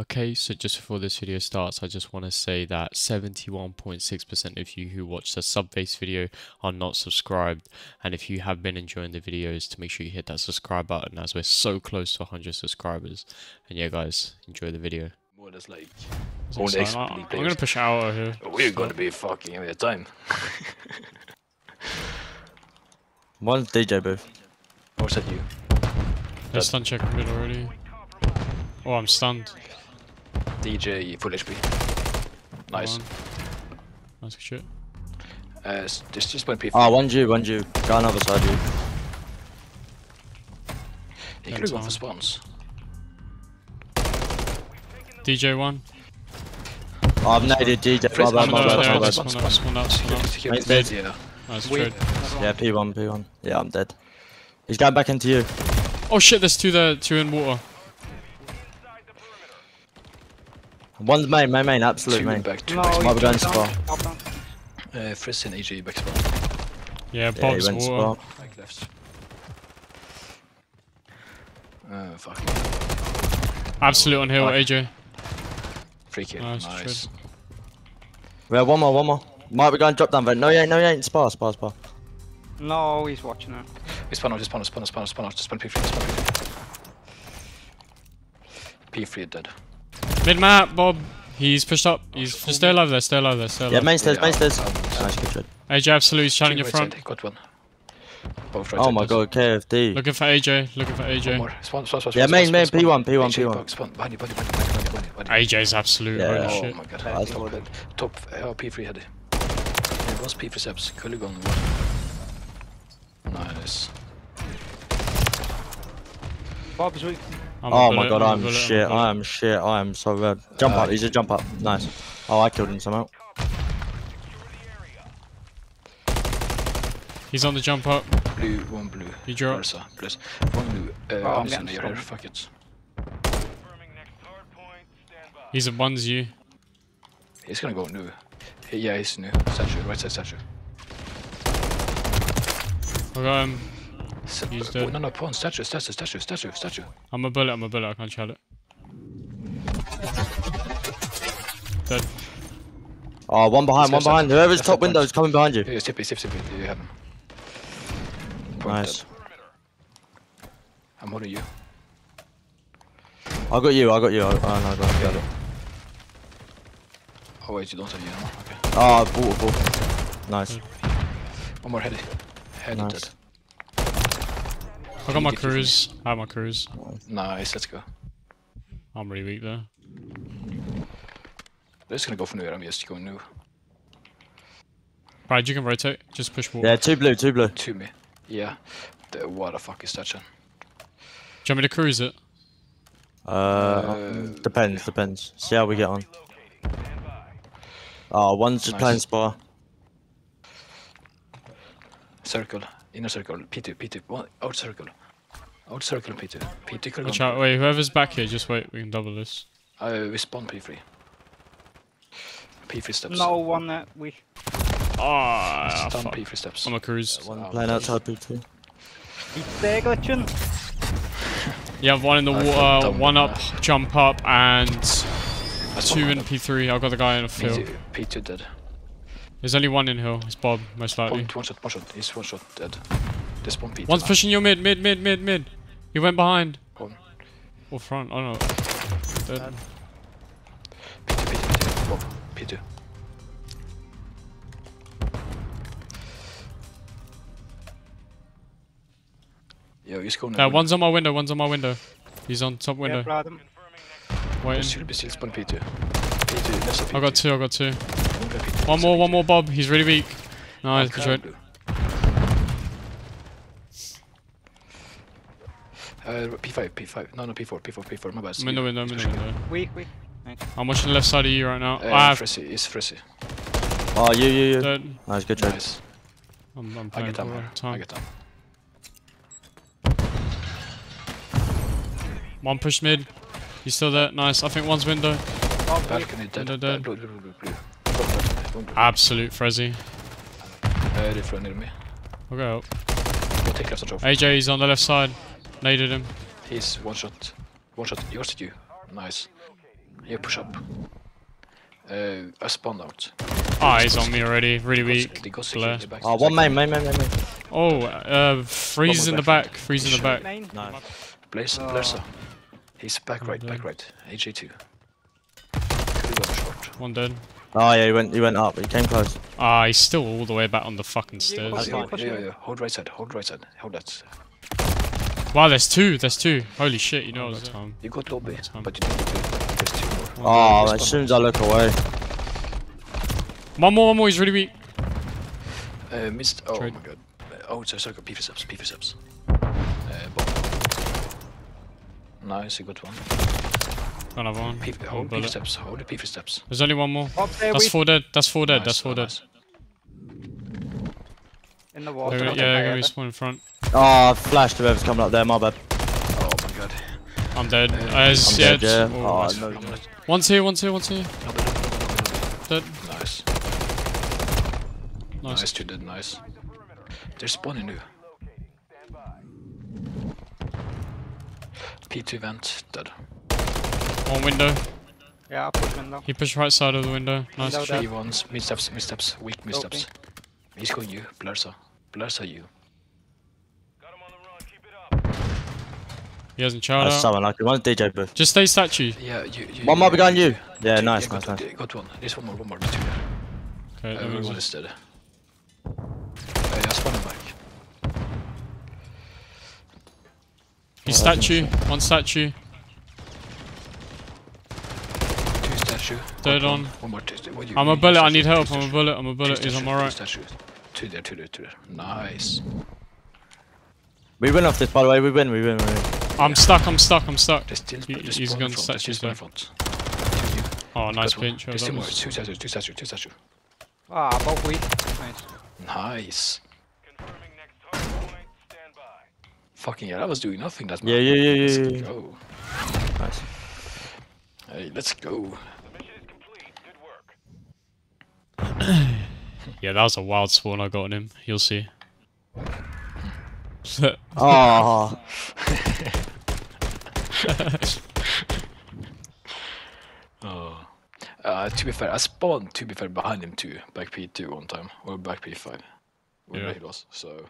Okay, so just before this video starts, I just want to say that 71.6% of you who watch the Subbase video are not subscribed, and if you have been enjoying the videos, to make sure you hit that subscribe button as we're so close to 100 subscribers. And yeah guys, enjoy the video. More that's like, I'm going to push out of here. We're going to be fucking out of time. One's DJ booth. Or said you. They're stun checking mid already. Oh, I'm stunned. DJ full HP. Nice. Nice shit. It's just went P4. Ah, one Jew. Guy on the other side, you. He could have gone for spawns. DJ one. Oh, I've naded DJ. Spawn out. Yeah, P1. Yeah, I'm dead. He's going back into you. Oh shit, there's two there, two in water. One's main, absolute main. Might be going spa. Frizz in EG, back spa. Yeah, Bob's water. Back left. Oh, fuck. Absolute on hill, AJ. Free kill, nice. Yeah, one more. Might be going drop down, but no, you ain't. Spa. No, he's watching it. He's spun off, just spun P3. P3 dead. Mid-map, Bob. He's pushed up. He's stay alive there. Yeah, main stairs. Nice, good shot. AJ Absolute, he's shining your front. Got one. Oh my god, KFD. Looking for AJ. Spawn. Yeah, main, P1. AJ's Absolute, holy shit. Oh my god, top P3 headed. It was P3 steps, could have gone one. Nice. Bob's weak. Oh my god, I am shit. I am so red. Jump up, he's a jump up. Nice. Oh, I killed him somehow. He's on the jump up. Blue, one blue. He dropped. One blue. I'm getting the other. Fuck it. He's a one's you. He's gonna go new. Yeah, he's new. Statue, right side statue. I got him. He's dead. No, pawn, statue. I'm a bullet, I can't shout it. Dead. Oh, one behind. Whoever's top window is coming behind you. Yeah, tippy, you have him. Nice. I'm holding you. I got you. Oh, no, I got it. Oh, wait, you don't have you anymore. Okay. Ah, ball. Nice. One more headed. Nice. Dead. I got my cruise. I have my cruise. Nice, let's go. I'm really weak there. They're just gonna go for new. I'm just going new. Right, you can rotate. Just push forward. Yeah, two blue. Two me. Yeah. What the fuck is that, Chan? Do you want me to cruise it? Depends. See how we get on. Oh, one's just playing spa. Circle. Inner circle, P2, one, out circle, P2, P2. Watch out, wait, whoever's back here, just wait, we can double this. I respond P3. P3 steps. No one that we. Ah, oh, fuck. P3 steps. I'm a cruise. One playing outside P2. He's there, got you. You have one in the water, one up, jump up, and two in P3. I've got the guy in a field. P2 dead. There's only one in hill, it's Bob, most likely. One shot, he's one shot dead. There's one P2. One's pushing your mid. He went behind. Or front, oh no. Dead. P2, Bob, P2. Yo, he's going now. One's on my window. He's on top window. Wait. Still spawn P2. P2. I got two. One more, Bob. He's really weak. Nice, good shot. P5. No, P4. My bad. Window. Weak. Thanks. I'm watching the left side of you right now. It's Frissy. Oh, you. Nice, good shot. Nice. I get down. One pushed mid. He's still there. Nice. I think one's window. Oh, balcony dead. Blue. Absolute Frezzy. Different near me. I'll go out. AJ, he's on the left side. Naded him. He's one shot. Yours did you. Nice. Yeah, push up. I spawned out. Ah, he's on me already. Really weak. Oh, one main. Oh, freeze in the back. Freeze in the back. No. Blazer. He's back right. AJ2. One dead. Oh yeah, he went up, but he came close. Ah, he's still all the way back on the fucking stairs. Yeah. Hold right side. Hold that. Wow, there's two. Holy shit, you know I was there. You got low B, but you didn't do it. There's two more. Oh, as soon as I look away. One more, he's really weak. Missed. Oh my god. Oh, so I got P for subs. Nice, a good one. Another one. Hold the P for steps. There's only one more. That's four dead. Nice, Nice. In the water. Yeah, he's one in front. Oh, flashed to whoever's coming up there. My bad. Oh my god. I'm dead. I'm dead. Yeah. Oh, nice. No. One's here. Dead. Nice. Nice, two dead. Nice. They're spawning you. P2 vent, dead. One window. Yeah, I pushed window. He pushed right side of the window. Nice. Three ones. Mid steps. Weak mid steps. He's going you. Blazer you. Got him on the run. Keep it up. He hasn't charged. That's someone like one DJ booth. Just stay statue. Yeah, you. One more behind you. Yeah, two, nice. Yeah, got nice. Got one. This one more. Two. Okay, everyone is dead. Yeah, I spawned back. He's statue. One statue. Third on. One more. I'm a bullet, I need help. I'm a bullet. He's on my right. Two there. Nice. We win off this, by the way. We win. I'm stuck. He's going to statue. Oh, nice pinch. Two statue. Ah, both weak. Nice. Fucking yeah, I was doing nothing. That's my yeah. Go. Nice. Hey, let's go. Yeah, that was a wild spawn I got on him. You'll see. Oh. Oh. To be fair, I spawned behind him too, back P2 one time or back P5. Where he was, so.